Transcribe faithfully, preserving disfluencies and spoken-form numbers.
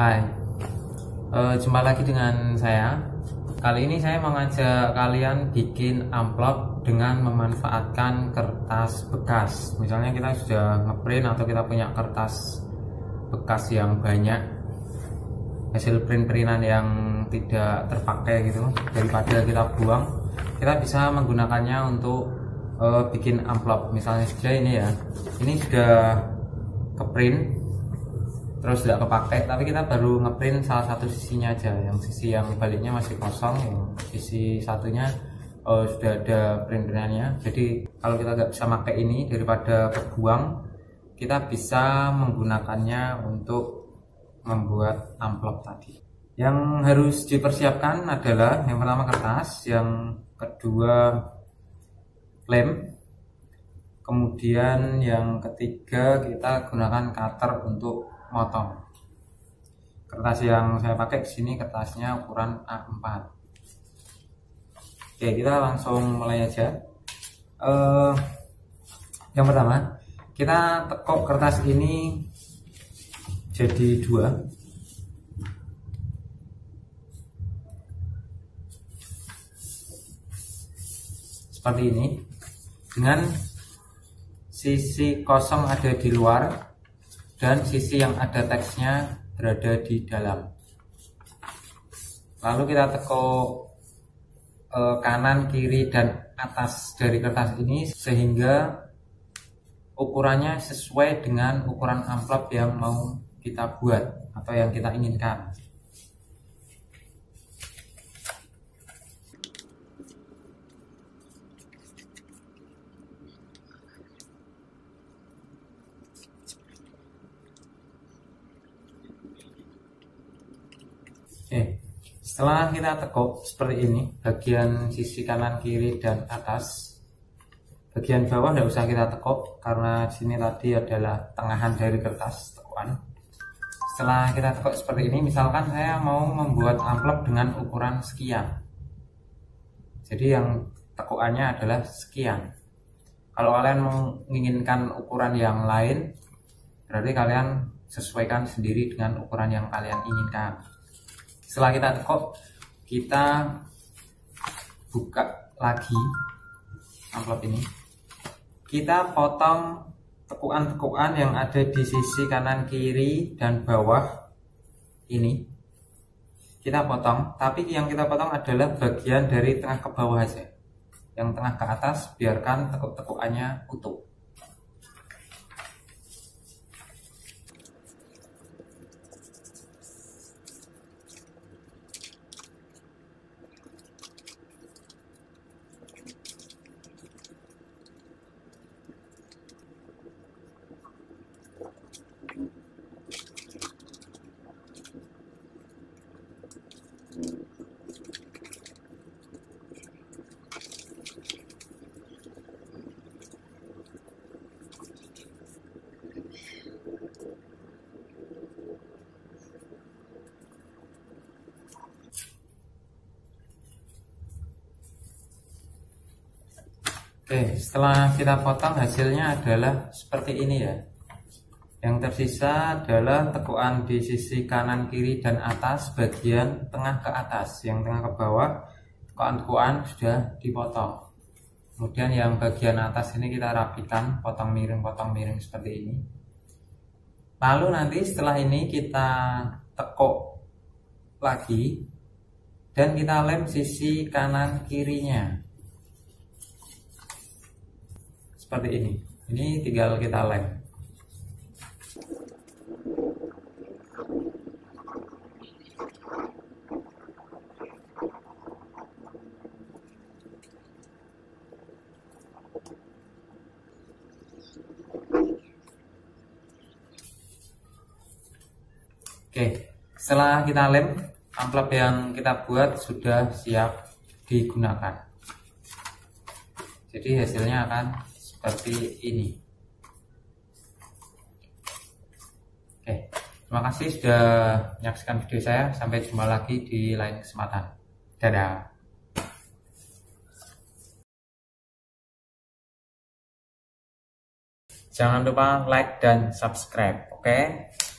Hai, uh, jumpa lagi dengan saya. Kali ini saya mengajak kalian bikin amplop dengan memanfaatkan kertas bekas. Misalnya kita sudah ngeprint atau kita punya kertas bekas yang banyak, hasil print-printan yang tidak terpakai gitu, daripada kita buang, kita bisa menggunakannya untuk uh, bikin amplop. Misalnya saja ini ya, ini sudah keprint terus tidak kepakai, tapi kita baru ngeprint salah satu sisinya aja, yang sisi yang baliknya masih kosong, yang sisi satunya oh, sudah ada print-printannya. Jadi kalau kita nggak bisa pakai ini daripada kebuang, kita bisa menggunakannya untuk membuat amplop tadi. Yang harus dipersiapkan adalah yang pertama kertas, yang kedua lem, kemudian yang ketiga kita gunakan cutter untuk motong. Kertas yang saya pakai di sini kertasnya ukuran A empat. Oke, kita langsung mulai aja. Uh, yang pertama, kita tekuk kertas ini jadi dua. Seperti ini. Dengan sisi kosong ada di luar dan sisi yang ada teksnya berada di dalam. Lalu kita tekuk e, kanan, kiri, dan atas dari kertas ini sehingga ukurannya sesuai dengan ukuran amplop yang mau kita buat atau yang kita inginkan. Oke, setelah kita tekuk seperti ini, bagian sisi kanan, kiri, dan atas, bagian bawah tidak usah kita tekuk karena sini tadi adalah tengahan dari kertas tekuan. Setelah kita tekuk seperti ini, misalkan saya mau membuat amplop dengan ukuran sekian, jadi yang tekuannya adalah sekian. Kalau kalian menginginkan ukuran yang lain, berarti kalian sesuaikan sendiri dengan ukuran yang kalian inginkan. Setelah kita tekuk, kita buka lagi amplop ini. Kita potong tekuan-tekuan yang ada di sisi kanan, kiri, dan bawah ini. Kita potong, tapi yang kita potong adalah bagian dari tengah ke bawah aja. Yang tengah ke atas biarkan tekuk-tekukannya utuh. Oke, setelah kita potong hasilnya adalah seperti ini ya. Yang tersisa adalah tekuan di sisi kanan, kiri, dan atas, bagian tengah ke atas. Yang tengah ke bawah, tekuan-tekuan sudah dipotong. Kemudian yang bagian atas ini kita rapikan, potong miring-potong miring seperti ini. Lalu nanti setelah ini kita tekuk lagi dan kita lem sisi kanan kirinya. Seperti ini, ini tinggal kita lem. Oke, setelah kita lem, amplop yang kita buat sudah siap digunakan. Jadi hasilnya akan seperti ini. Oke, terima kasih sudah menyaksikan video saya. Sampai jumpa lagi di lain kesempatan. Dadah. Jangan lupa like dan subscribe, oke?